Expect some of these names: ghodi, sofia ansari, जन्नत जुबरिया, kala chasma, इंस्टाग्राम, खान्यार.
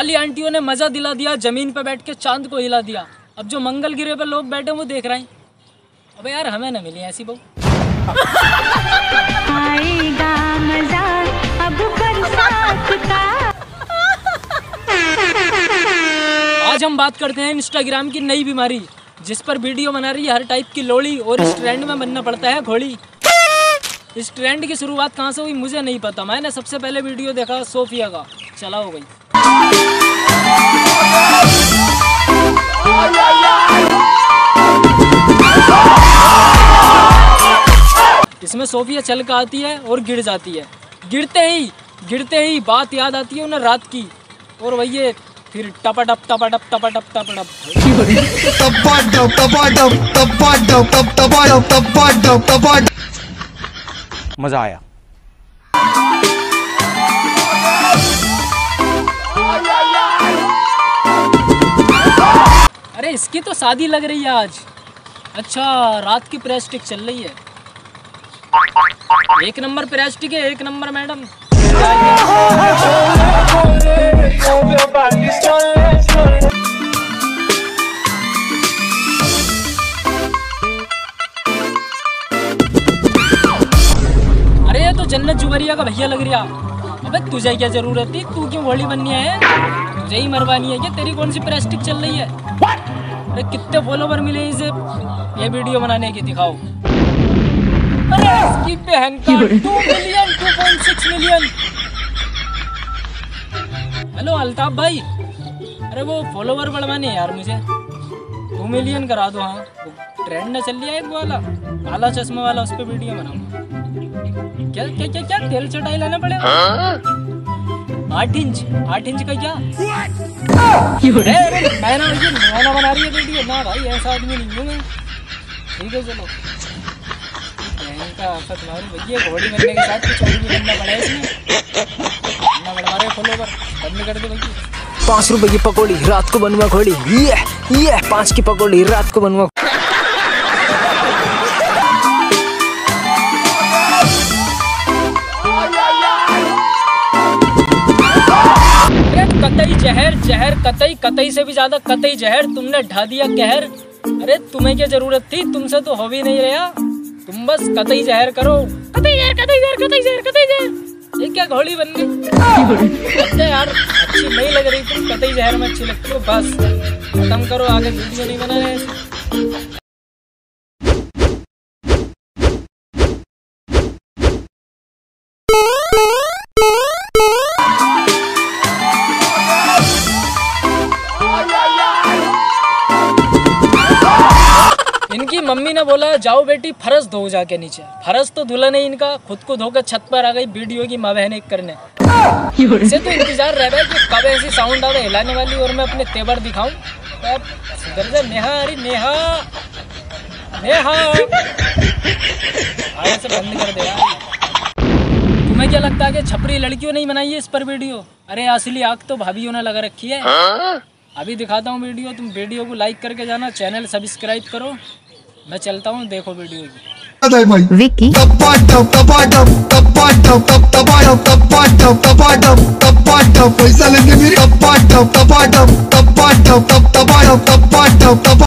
साली आंटियों ने मज़ा दिला दिया, ज़मीन पे बैठ के चांद को हिला दिया। अब जो मंगल गिरे पे लोग बैठे वो देख रहे हैं। अबे यार हमें ना मिली ऐसी बहू। आएगा मजा अब बरसात का। आज हम बात करते हैं इंस्टाग्राम की नई बीमारी, जिस पर वीडियो बना रही है हर टाइप की लोड़ी और इस ट्रेंड में बनना पड़ता है घोड़ी। इस ट्रेंड की शुरुआत कहाँ से हुई मुझे नहीं पता। मैंने सबसे पहले वीडियो देखा सोफिया का, चला हो गई। इसमें सोफिया चल के आती है और गिर जाती है। गिरते ही बात याद आती है उन्हें रात की, और वही है फिर टपाटप टपाटप टपाटप टपाटप टपाटप टपाटप टपाटप टपाटप टपाटप। मजा आया। अरे इसकी तो शादी लग रही है आज। अच्छा रात की प्रेस्टिक चल रही है, एक नंबर प्रेस्टिक है, एक नंबर मैडम। अरे ये तो जन्नत जुबरिया का भैया लग रहा। अबे तुझे क्या जरूरत थी, तू क्यों घोड़ी बननी है, तुझे ही मरवानी है क्या, तेरी कौन सी प्रेस्टिक चल रही है। अरे कितने फॉलोवर मिले इसे ये वीडियो बनाने की, दिखाओ। अरे इसकी बहन का 2 मिलियन 2.6 मिलियन। हेलो अल्ताफ भाई, अरे वो फॉलोवर बढ़वाने हैं यार मुझे, 2 मिलियन करा दो। हाँ ट्रेंड ना चल रहा है एक वाला काला चश्मा वाला, उस पर वीडियो बनाऊंगा। क्या क्या क्या क्या तेल चटाई लाना पड़ेगा। 8 इंच का क्या ना बना रही है वीडियो ना भाई, ऐसा आदमी नहीं हूँ। ठीक है चलो घोड़ी बनने के साथ कुछ और भी बनना पड़ा है इसमें। 5 रुपए की पकौड़ी रात को बनवा घोड़ी, ये 5 की पकौड़ी रात को बनवा। कतई जहर जहर कतई कतई से भी ज्यादा कतई जहर, तुमने ढा दिया कहर। अरे तुम्हें क्या जरूरत थी, तुमसे तो हो भी नहीं रहा, तुम बस कतई जहर करो। कतई जहर कतई जहर कतई जहर कतई जहर, ये क्या घोड़ी बन गई यार। अच्छी नहीं लग रही तुम, कतई जहर में अच्छी लगती हो, बस खत्म करो, आगे वीडियो नहीं बना रहे। इनकी मम्मी ने बोला जाओ बेटी फरस धो जाके नीचे, फरस तो धुला नहीं इनका, खुद को धोकर छत पर आ गई वीडियो की माँ बहने करने। इसे तो इंतजार रह रहा है कि कब ऐसी साउंड आवे हिलाने वाली और मैं अपने तेवर दिखाऊं। तब सुधर जा नेहा, अरे नेहा नेहा आगे से बंद कर दे यार। तुम्हें क्या लगता है कि छपरी लड़कियों नहीं बनाई है इस पर वीडियो। अरे असली आग तो भाभीयों ने लगा रखी है। अभी दिखाता हूँ वीडियो, तुम वीडियो को लाइक करके जाना, चैनल सब्सक्राइब करो। मैं चलता हूँ, देखो वीडियो की। विकी पैसा लेंगे।